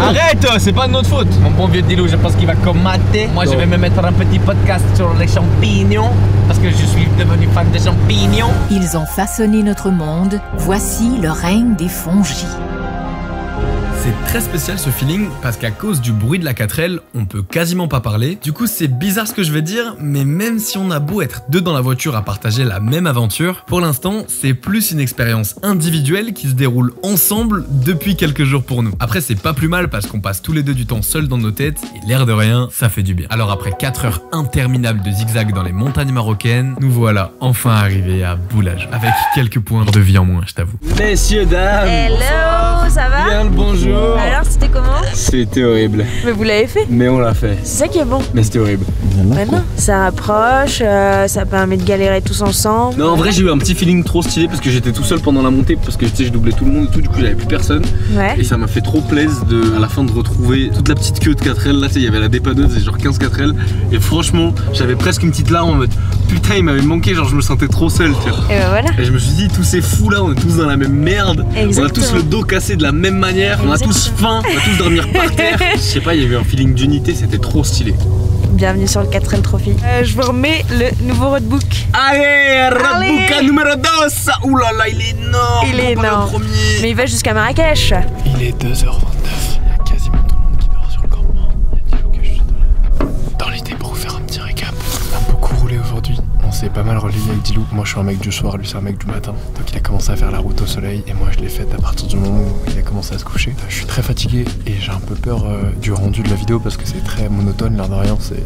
Arrête, c'est pas de notre faute. Mon bon vieux Dilou, je pense qu'il va commater. Moi, je vais me mettre un petit podcast sur les champignons parce que je suis devenu fan de champignons. Ils ont façonné notre monde. Voici le règne des fongies. C'est très spécial ce feeling parce qu'à cause du bruit de la 4L, on peut quasiment pas parler. Du coup, c'est bizarre ce que je vais dire, mais même si on a beau être deux dans la voiture à partager la même aventure, pour l'instant, c'est plus une expérience individuelle qui se déroule ensemble depuis quelques jours pour nous. Après, c'est pas plus mal parce qu'on passe tous les deux du temps seuls dans nos têtes et l'air de rien, ça fait du bien. Alors après 4 heures interminables de zigzag dans les montagnes marocaines, nous voilà enfin arrivés à Boulajoul avec quelques points de vie en moins, je t'avoue. Messieurs, dames. Hello, ça va? Bien le bonjour. Alors c'était comment? C'était horrible. Mais vous l'avez fait? Mais on l'a fait. C'est ça qui est bon. Mais c'était horrible. Bah non. Ça approche, ça permet de galérer tous ensemble. Non en vrai j'ai eu un petit feeling trop stylé parce que j'étais tout seul pendant la montée parce que je doublais tout le monde et tout, du coup j'avais plus personne. Ouais. Et ça m'a fait trop plaisir de à la fin de retrouver toute la petite queue de 4L là, tu sais il y avait la dépanneuse et genre 15 4L et franchement j'avais presque une petite larme en mode putain il m'avait manqué, genre je me sentais trop seul tu vois. Et bah voilà. Et je me suis dit tous ces fous là on est tous dans la même merde. Exactement. On a tous le dos cassé de la même manière. Exactement. On a tous faim, on va tous dormir par terre. Je sais pas, il y avait un feeling d'unité, c'était trop stylé. Bienvenue sur le 4L Trophy. Je vous remets le nouveau roadbook. Allez, roadbook numéro 2. Ouh là là, il est énorme. Il est énorme. Mais il va jusqu'à Marrakech. Il est 2h29. Il y a quasiment tout le monde qui dort sur le campement. Il y a Dilo que je suis dans l'idée pour vous faire un petit récap. On a beaucoup roulé aujourd'hui. On s'est pas mal relayé avec Dilou. Moi, je suis un mec du soir, lui, c'est un mec du matin. Donc, il a commencé à faire la route au soleil et moi, je l'ai faite à partir du moment où il a commencé à se coucher. Je suis très fatigué et j'ai un peu peur du rendu de la vidéo parce que c'est très monotone, l'air de rien, c'est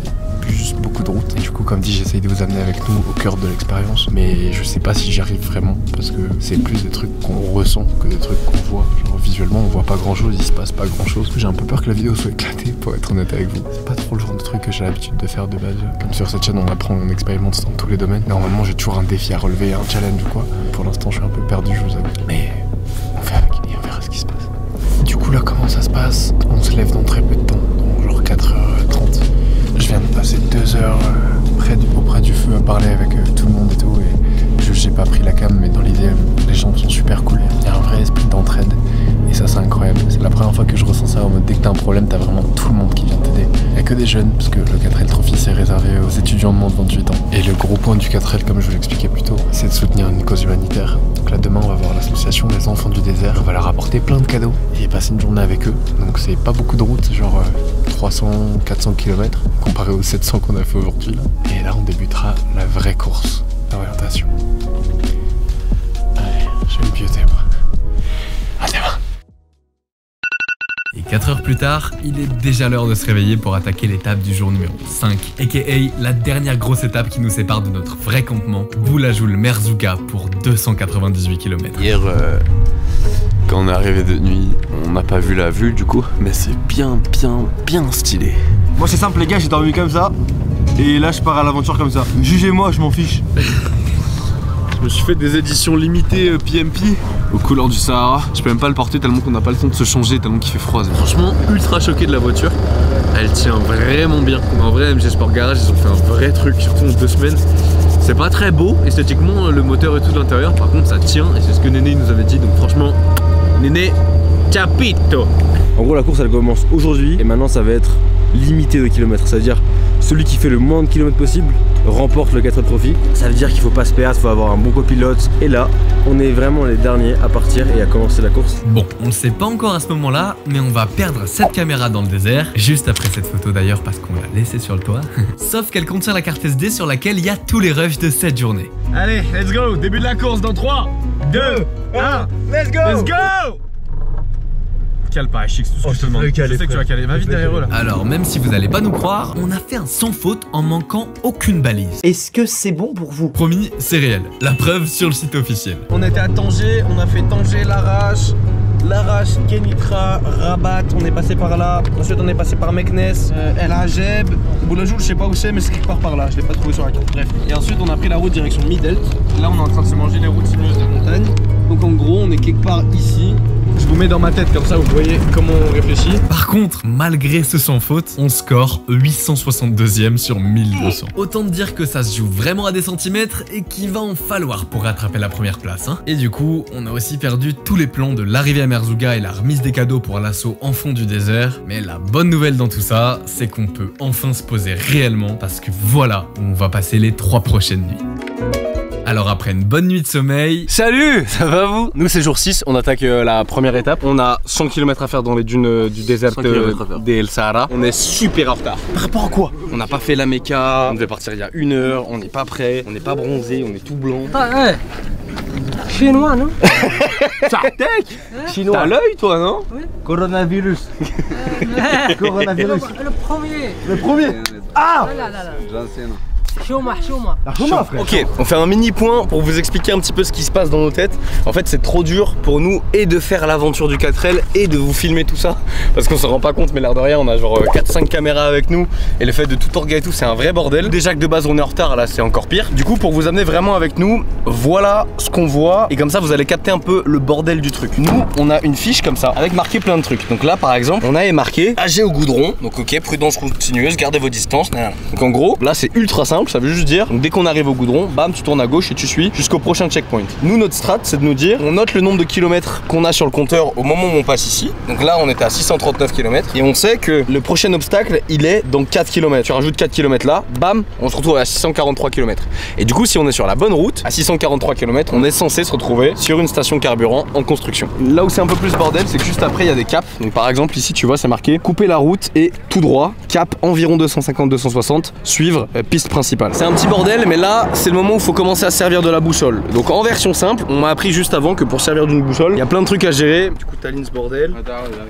juste beaucoup de route. Et du coup, comme dit, j'essaye de vous amener avec nous au cœur de l'expérience, mais je sais pas si j'y arrive vraiment parce que c'est plus des trucs qu'on ressent que des trucs qu'on voit. Genre, visuellement, on voit pas grand chose, il se passe pas grand chose. J'ai un peu peur que la vidéo soit éclatée pour être honnête avec vous. C'est pas trop le genre de truc que j'ai l'habitude de faire de base. Comme sur cette chaîne, on apprend, on expérimente dans tous les domaines. Normalement, j'ai toujours un défi à relever, un challenge ou quoi. Pour l'instant, je suis un peu perdu, je vous avoue. Mais on fait avec et on verra ce qui se passe. Du coup, là, comment ça se passe? On se lève dans très peu de temps, donc genre 4h30. Je viens de passer 2 heures auprès du feu à parler avec tout le monde et tout. Et j'ai pas pris la cam, mais dans l'idée, les gens sont super cool. Il y a un vrai esprit d'entraide. Et ça, c'est incroyable. C'est la première fois que je ressens ça en mode dès que t'as un problème, t'as vraiment tout le monde qui vient t'aider. Il y a que des jeunes, parce que le 4L Trophy, c'est réservé aux étudiants de moins de 28 ans. Et le gros point du 4L, comme je vous l'expliquais plus tôt, c'est de soutenir une cause humanitaire. Donc là, demain, on va voir l'association Les Enfants du Désert. On va leur apporter plein de cadeaux et passer une journée avec eux. Donc, c'est pas beaucoup de route, genre 300, 400 km, comparé aux 700 qu'on a fait aujourd'hui. Et là, on débutera la vraie course d'orientation. Allez, je vais me pioter, moi. À demain. Et 4 heures plus tard, il est déjà l'heure de se réveiller pour attaquer l'étape du jour numéro 5, aka la dernière grosse étape qui nous sépare de notre vrai campement, Boulajoul-Merzouga pour 298 km. Hier, quand on est arrivé de nuit, on n'a pas vu la vue du coup, mais c'est bien stylé. Moi c'est simple les gars, j'ai dormi comme ça, et là je pars à l'aventure comme ça. Jugez-moi, je m'en fiche. me suis fait des éditions limitées PMP aux couleurs du Sahara. Je peux même pas le porter tellement qu'on n'a pas le temps de se changer, tellement qu'il fait froid. Franchement, ultra choqué de la voiture. Elle tient vraiment bien. En vrai, MJ Sport Garage, ils ont fait un vrai truc, surtout en 2 semaines. C'est pas très beau esthétiquement, le moteur et tout de l'intérieur. Par contre, ça tient et c'est ce que Néné nous avait dit. Donc franchement, Néné, capito. En gros, la course, elle commence aujourd'hui et maintenant, ça va être limité de kilomètres. C'est-à-dire, celui qui fait le moins de kilomètres possible remporte le 4L Trophy. Ça veut dire qu'il faut pas se perdre, il faut avoir un bon copilote. Et là, on est vraiment les derniers à partir et à commencer la course. Bon, on ne sait pas encore à ce moment-là, mais on va perdre cette caméra dans le désert. Juste après cette photo d'ailleurs, parce qu'on l'a laissée sur le toit. Sauf qu'elle contient la carte SD sur laquelle il y a tous les rushs de cette journée. Allez, let's go. Début de la course dans 3, 2, 1, let's go. Let's go. Pas chic, tout ce que je te demande. Je sais que tu vas caler. Va vite derrière eux là. Alors, même si vous n'allez pas nous croire, on a fait un sans faute en manquant aucune balise. Est-ce que c'est bon pour vous? Promis, c'est réel. La preuve sur le site officiel. On était à Tanger, on a fait Tanger, Larache, Kenitra, Rabat, on est passé par là. Ensuite, on est passé par Meknes, El Ajeb, Boulajoul, je sais pas où c'est, mais c'est quelque part par là. Je l'ai pas trouvé sur la carte. Bref. Et ensuite, on a pris la route direction Midelt. Là, on est en train de se manger les routes sinueuses des montagnes. Donc, en gros, on est quelque part ici. Je vous mets dans ma tête comme ça, vous voyez comment on réfléchit. Par contre, malgré ce sans faute, on score 862e sur 1200. Autant te dire que ça se joue vraiment à des centimètres et qu'il va en falloir pour rattraper la première place. Hein. Et du coup, on a aussi perdu tous les plans de l'arrivée à Merzouga et la remise des cadeaux pour l'assaut Enfants du Désert. Mais la bonne nouvelle dans tout ça, c'est qu'on peut enfin se poser réellement parce que voilà où on va passer les 3 prochaines nuits. Alors après une bonne nuit de sommeil... Salut, ça va vous? Nous c'est jour 6, on attaque la première étape. On a 100 km à faire dans les dunes du désert d'El Sahara. On est super en retard. Par rapport à quoi? On n'a pas fait la Mecca, on devait partir il y a 1 heure, on n'est pas prêt, on n'est pas bronzé, on est tout blanc. Ah ouais. Chinois, non? Sartek. Chinois. T'as l'œil toi, non? Oui. Coronavirus. Coronavirus. Le premier. Ah là, là, là. Chouma, frère. Ok, on fait un mini point pour vous expliquer un petit peu ce qui se passe dans nos têtes. En fait, c'est trop dur pour nous et de faire l'aventure du 4L et de vous filmer tout ça parce qu'on se rend pas compte, mais l'air de rien, on a genre 4-5 caméras avec nous et le fait de tout orgueil et tout, c'est un vrai bordel. Déjà que de base on est en retard, là c'est encore pire. Du coup, pour vous amener vraiment avec nous, voilà ce qu'on voit et comme ça vous allez capter un peu le bordel du truc. Nous, on a une fiche comme ça avec marqué plein de trucs. Donc là, par exemple, on avait marqué AG au goudron. Donc ok, prudence continueuse, gardez vos distances. Donc en gros, là c'est ultra simple. Ça veut juste dire, dès qu'on arrive au goudron, bam, tu tournes à gauche et tu suis jusqu'au prochain checkpoint. Nous, notre strat, c'est de nous dire, on note le nombre de kilomètres qu'on a sur le compteur au moment où on passe ici. Donc là, on était à 639 km et on sait que le prochain obstacle, il est dans 4 km. Tu rajoutes 4 km là, bam, on se retrouve à 643 km. Et du coup, si on est sur la bonne route, à 643 km, on est censé se retrouver sur une station carburant en construction. Là où c'est un peu plus bordel, c'est que juste après, il y a des caps. Donc par exemple, ici, tu vois, c'est marqué couper la route et tout droit, cap environ 250-260, suivre piste principale. C'est un petit bordel, mais là c'est le moment où il faut commencer à servir de la boussole. Donc en version simple, on m'a appris juste avant que pour servir d'une boussole, il y a plein de trucs à gérer. Du coup, t'alignes ce bordel.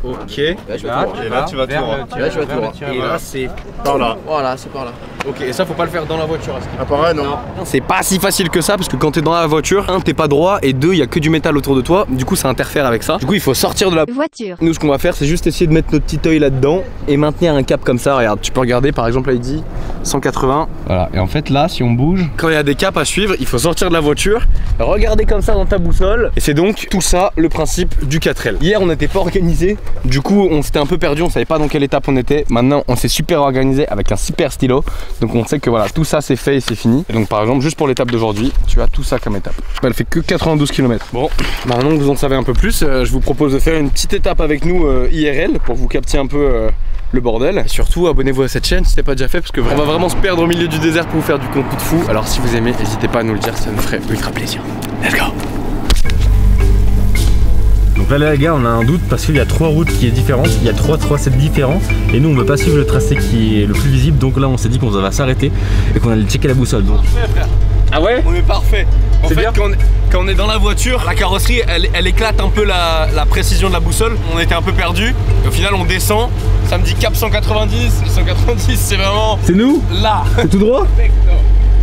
Ok. Là, tu vas tout droit. Et là, c'est par là. Voilà, c'est par là. Ok, et ça, faut pas le faire dans la voiture. À part là, non. C'est pas si facile que ça parce que quand t'es dans la voiture, 1, t'es pas droit et 2, il y a que du métal autour de toi. Du coup, ça interfère avec ça. Du coup, il faut sortir de la voiture. Nous, ce qu'on va faire, c'est juste essayer de mettre notre petit œil là-dedans et maintenir un cap comme ça. Regarde, tu peux regarder par exemple, là, il dit 180. Voilà. Et en fait là, si on bouge, quand il y a des caps à suivre, il faut sortir de la voiture, regarder comme ça dans ta boussole. Et c'est donc tout ça le principe du 4L. Hier on n'était pas organisé, du coup on s'était un peu perdu, on savait pas dans quelle étape on était. Maintenant on s'est super organisé avec un super stylo. Donc on sait que voilà, tout ça c'est fait et c'est fini. Et donc par exemple juste pour l'étape d'aujourd'hui, tu as tout ça comme étape. Elle fait que 92 km. Bon, maintenant que vous en savez un peu plus, je vous propose de faire une petite étape avec nous IRL pour vous capter un peu le bordel. Et surtout abonnez-vous à cette chaîne si ce n'est pas déjà fait parce que on va vraiment se perdre au milieu du désert pour vous faire du contenu de fou. Alors si vous aimez, n'hésitez pas à nous le dire, ça nous ferait ultra plaisir. Let's go. Donc là les gars, on a un doute parce qu'il y a 3 routes qui est différentes, il y a 3 tracés différents et nous on veut pas suivre le tracé qui est le plus visible. Donc là on s'est dit qu'on va s'arrêter et qu'on allait checker la boussole. Donc. Ah ouais? On est parfait. En fait, quand on est dans la voiture, la carrosserie elle éclate un peu la précision de la boussole. On était un peu perdu. Au final, on descend. Ça me dit cap 190. 190, c'est vraiment. C'est nous? Là. C'est tout droit?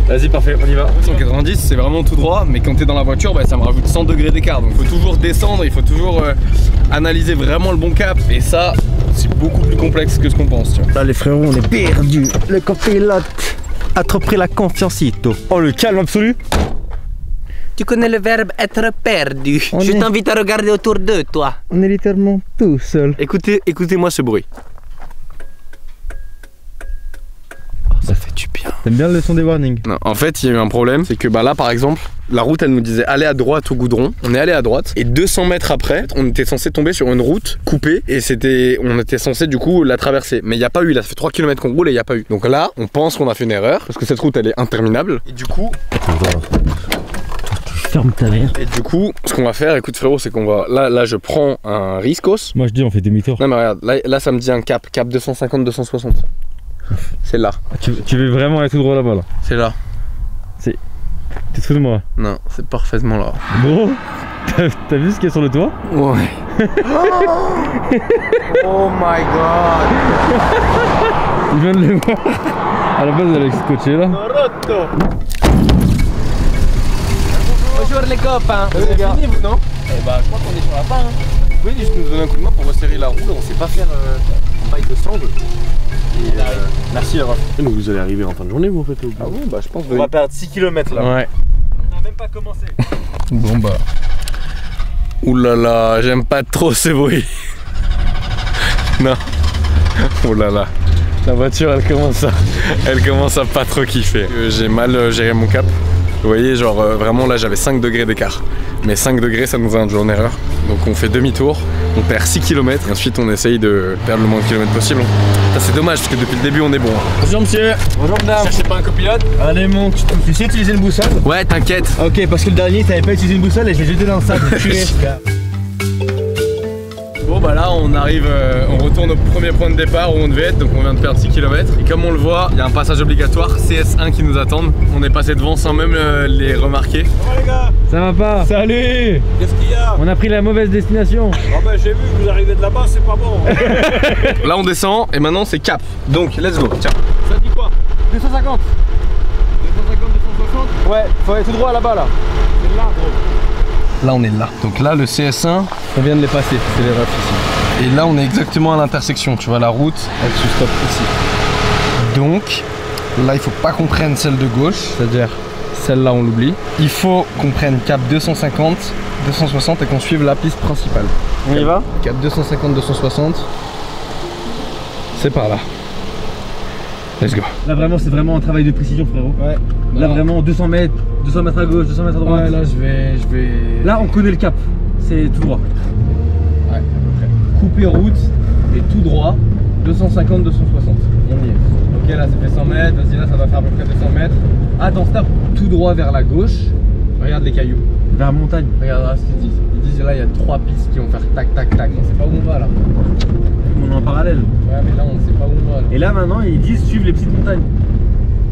Vas-y, parfait, on y va. 190, c'est vraiment tout droit, mais quand t'es dans la voiture, bah, ça me rajoute 100 degrés d'écart. Donc il faut toujours descendre, il faut toujours analyser vraiment le bon cap. Et ça, c'est beaucoup plus complexe que ce qu'on pense. Tu vois. Là, les frérots, on est perdus. Le copilote a trop pris la confiance. Oh, le calme absolu. Tu connais le verbe être perdu. Je t'invite à regarder autour d'eux, toi. On est littéralement tout seul. Écoutez-moi ce bruit. Oh, ça fait du bien. T'aimes bien le son des warnings? Non, en fait, il y a eu un problème. C'est que bah, là, par exemple, la route, elle nous disait allez à droite au goudron. On est allé à droite. Et 200 mètres après, on était censé tomber sur une route coupée. Et c'était, on était censé du coup la traverser. Mais il n'y a pas eu. Là, ça fait 3 km qu'on roule et il n'y a pas eu. Donc là, on pense qu'on a fait une erreur. Parce que cette route, elle est interminable. Et du coup. Et du coup, ce qu'on va faire, écoute frérot, c'est qu'on va... Là, je prends un riscos. Moi, je dis, on fait demi-tour. Non, mais regarde, là, ça me dit un cap. Cap 250-260. C'est là. Ah, tu veux vraiment aller tout droit là-bas, là? C'est là. C'est... T'es sous de moi? Non, c'est parfaitement là. Bro, t'as vu ce qu'il y a sur le toit? Ouais. Oh my god. Il vient de le voir. À la base, elle est scotchée, là. Bonjour les copains. Vous avez fini vous, non? Eh bah je crois qu'on est sur la fin hein. Vous pouvez juste nous donner un coup de main pour resserrer la roue, on sait pas faire un bail de sangle. Et, merci Europe. Donc vous allez arriver en fin de journée vous en fait. Ah bon bah je pense on va perdre 6 km là. Ouais. On n'a même pas commencé. Bon bah. Oulala, là là, j'aime pas trop ce bruit. Non. Oulala. Là là. La voiture elle commence à pas trop kiffer. J'ai mal géré mon cap. Vous voyez, genre vraiment là j'avais 5 degrés d'écart. Mais 5 degrés ça nous a induit en erreur. Donc on fait demi-tour, on perd 6 km et ensuite on essaye de perdre le moins de kilomètres possible. Ça c'est dommage parce que depuis le début on est bon. Bonjour monsieur. Bonjour madame. Cherchez pas un copilote? Allez mon, tu sais utiliser une boussole? Ouais t'inquiète. Ok parce que le dernier t'avais pas utilisé une boussole et je l'ai jeté dans le sac. Bon bah là on arrive, on retourne au premier point de départ où on devait être, donc on vient de perdre 6 km et comme on le voit, il y a un passage obligatoire CS1 qui nous attend. On est passé devant sans même les remarquer. Ça va les gars? Ça va pas? Salut! Qu'est-ce qu'il y a? On a pris la mauvaise destination. Ah bah j'ai vu que vous arrivez de là-bas, c'est pas bon hein. Là on descend et maintenant c'est cap. Donc let's go, tiens. Ça dit quoi? 250. 250, 260? Ouais, faut aller tout droit là-bas là. C'est là gros. Là on est là, donc là le CS1 on vient de les passer, c'est les refs ici. Et là on est exactement à l'intersection, tu vois la route elle se stoppe ici. Donc là il faut pas qu'on prenne celle de gauche, c'est-à-dire celle-là on l'oublie. Il faut qu'on prenne cap 250, 260 et qu'on suive la piste principale. On y va? Cap 250, 260, c'est par là. Let's go. Là vraiment c'est vraiment un travail de précision frérot. Ouais. Là vraiment 200 mètres, 200 mètres à gauche, 200 mètres à droite. Ouais là je vais... Là on connaît le cap, c'est tout droit. Ouais à peu près. Couper route et tout droit, 250, 260. On y est. Ok là ça fait 100 mètres, vas-y là ça va faire à peu près 200 mètres. Ah dans ce tap, tout droit vers la gauche, regarde les cailloux. Vers la montagne. Regarde là ce qu'ils disent. Ils disent là il y a 3 pistes qui vont faire tac tac tac, on sait pas où on va là. On est en parallèle. Ouais mais là on ne sait pas où on va là. Et là maintenant ils disent suivre les petites montagnes.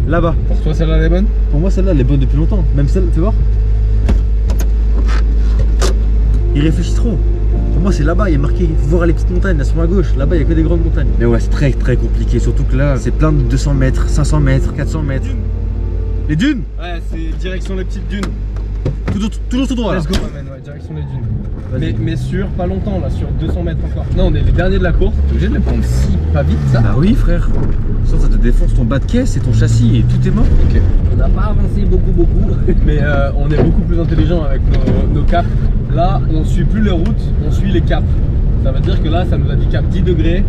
Là-bas. Pour toi celle-là elle est bonne? Pour moi celle-là elle est bonne depuis longtemps. Même celle, tu vois. Ils réfléchissent trop. Pour moi c'est là-bas, il y a marqué voir les petites montagnes, là sur ma gauche, là-bas il n'y a que des grandes montagnes. Mais ouais c'est très très compliqué, surtout que là c'est plein de 200 mètres, 500 mètres, 400 mètres. Les dunes? Ouais c'est direction les petites dunes. Toujours tout droit là. Let's go. Ouais, direction les dunes. Mais sur pas longtemps là, sur 200 mètres encore. Là on est les derniers de la course, t'es obligé de les prendre si pas vite ça. Bah oui frère, sinon ça te défonce ton bas de caisse et ton châssis et tout est mort. Ok. On n'a pas avancé beaucoup mais on est beaucoup plus intelligent avec nos caps. Là on suit plus les routes, on suit les caps. Ça veut dire que là ça nous a dit cap 10 degrés,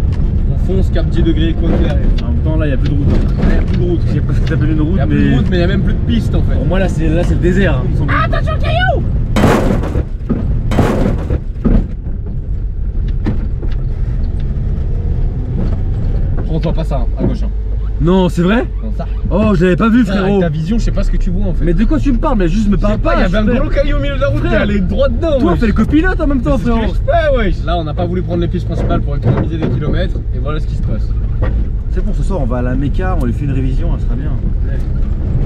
on fonce cap 10 degrés quoi qu'il arrive. En même temps là il n'y a plus de route. Il n'y a plus de route. Je sais pas ce que t'appelles une route. Il n'y a plus de route mais il n'y a même plus de piste en fait. Pour moi là c'est le désert. Hein. Ah, attention caillou. Prends-toi pas ça hein, à gauche hein. Non c'est vrai non, ça. Oh je l'avais pas vu frérot. Avec ta vision je sais pas ce que tu vois en fait. Mais de quoi tu me parles? Mais juste me parle pas. Il y avait un gros caillou au milieu de la route, t'es allé droit dedans. Toi fais le copilote en même temps frérot. Là on n'a pas voulu prendre les pistes principales pour économiser des kilomètres. Et voilà ce qui se passe. C'est bon ce soir on va à la Mecca, on lui fait une révision, ça sera bien.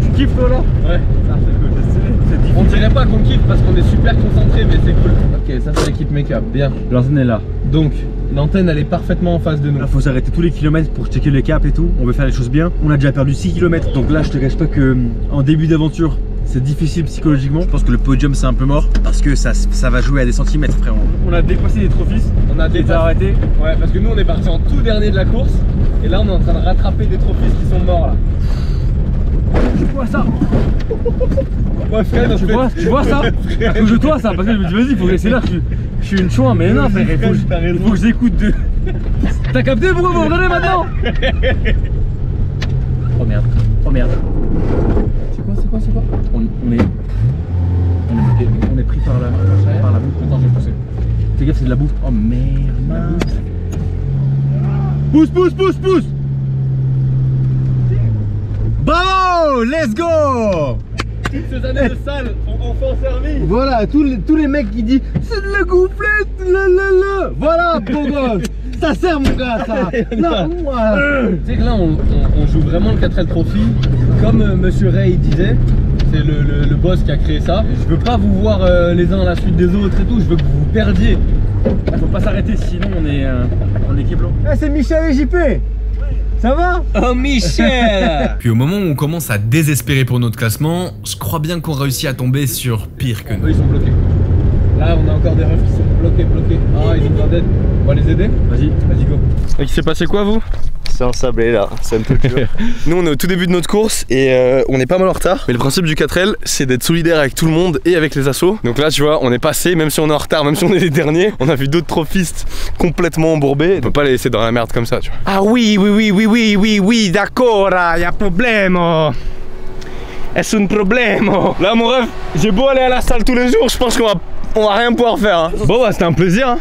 Tu kiffes toi là? Ouais ça, c'est cool. On dirait pas qu'on kiffe parce qu'on est super concentré mais c'est cool. Ok ça c'est l'équipe Mecca, bien. L'antenne est là. Donc l'antenne elle est parfaitement en face de nous. Là faut s'arrêter tous les kilomètres pour checker le cap et tout. On veut faire les choses bien. On a déjà perdu 6 km donc là je te cache pas que en début d'aventure c'est difficile psychologiquement. Je pense que le podium c'est un peu mort parce que ça va jouer à des centimètres frérot. On a dépassé des trophies. On a déjà arrêté. Ouais parce que nous on est parti en tout dernier de la course. Et là on est en train de rattraper des trophies qui sont morts là. Tu vois ça? Ouais, frère, tu vois ça? À cause de toi ça, parce que je me dis vas-y, faut que laisser là, je suis une chouin, mais non frère, faut que j'écoute de... T'as capté pourquoi vous regardez maintenant? Oh merde, oh merde. C'est quoi? On est pris par la bouffe. Attends, je vais pousser. Fais gaffe, c'est de la bouffe. Oh merde. Pousse. Bravo, let's go. Toutes ces années de salle ont enfin servi. Voilà, tous les mecs qui disent c'est de la gonflette, la. Voilà, bon gosse. Ça sert mon gars, ça. Là, tu sais que là, on joue vraiment le 4L Trophy. Comme Monsieur Ray disait, c'est le boss qui a créé ça. Je veux pas vous voir les uns à la suite des autres et tout, je veux que vous vous perdiez. Faut pas s'arrêter, sinon on est Keblo. Eh, c'est Michel et JP. Ça va? Oh Michel. Puis au moment où on commence à désespérer pour notre classement, je crois bien qu'on réussit à tomber sur pire que nous. Ils sont bloqués. Là, on a encore des refs qui sont bloqués. Ah, ils ont besoin d'aide. On va les aider? Vas-y, go. Et il s'est passé quoi, vous? C'est un sablé là, ça me touche. Nous on est au tout début de notre course et on est pas mal en retard. Mais le principe du 4L c'est d'être solidaire avec tout le monde et avec les assos. Donc là tu vois on est passé, même si on est en retard, même si on est les derniers. On a vu d'autres trophistes complètement embourbés. On peut pas les laisser dans la merde comme ça tu vois. Ah oui, d'accord, y'a problème. Est-ce un problème? Là mon rêve, j'ai beau aller à la salle tous les jours, je pense qu'on va... On va rien pouvoir faire hein. Bon bah c'était un plaisir hein.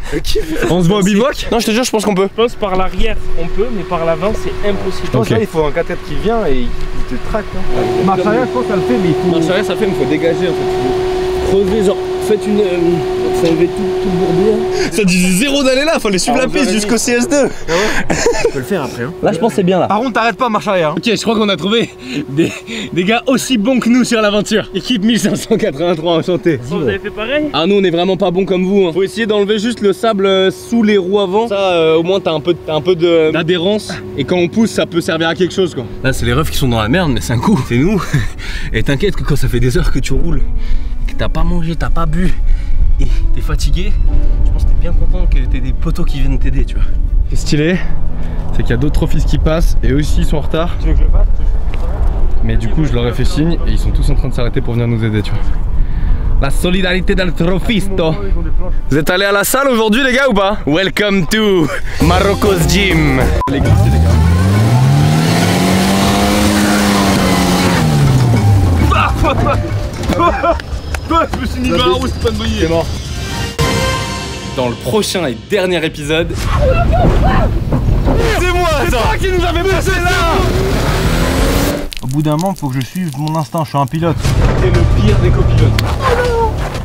On se voit au bivouac. Non je te jure je pense qu'on peut. Je pense par l'arrière on peut mais par l'avant c'est impossible. Je pense là il faut un 4x4 qui vient et il te traque hein. Marcharia je pense ça le fait mais il faut... Marcharia ça fait mais il faut dégager en fait. Creuser genre faites une... Ça enlevait tout le bourbier. Ça disait zéro d'aller là, fallait suivre la piste jusqu'au CS2. Ah ouais. On peut le faire après hein. Là je pense c'est bien là. Par contre t'arrêtes pas marche arrière hein. Ok je crois qu'on a trouvé des gars aussi bons que nous sur l'aventure. Équipe 1583 enchantée. Vous avez fait pareil? Ah nous on est vraiment pas bons comme vous hein. Faut essayer d'enlever juste le sable sous les roues avant. Ça au moins t'as un peu d'adhérence. Et quand on pousse ça peut servir à quelque chose quoi. Là c'est les refs qui sont dans la merde mais c'est un coup. C'est nous. Et t'inquiète que quand ça fait des heures que tu roules, que t'as pas mangé, t'as pas bu, et t'es fatigué, je pense que t'es bien content que t'aies des poteaux qui viennent t'aider tu vois. Ce qui est stylé, c'est qu'il y a d'autres trophies qui passent et eux aussi ils sont en retard. Tu veux que je passe? Mais du coup je leur ai fait signe et ils sont tous en train de s'arrêter pour venir nous aider tu vois. La solidarité d'un trophisto. Vous êtes allés à la salle aujourd'hui les gars ou pas? Welcome to Marocco's Gym. Les gars, c'est les gars. Je me suis mis dans la roue, c'est pas de briller. C'est mort. Dans le prochain et dernier épisode. C'est moi, c'est toi qui nous avait poussé là. Au bout d'un moment, faut que je suive mon instinct, je suis un pilote. T'es le pire des copilotes. Oh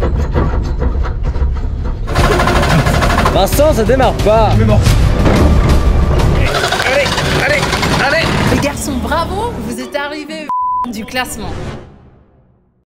non. Vincent, ça démarre pas. Je suis mort. Allez. Les garçons, bravo, vous êtes arrivés du classement.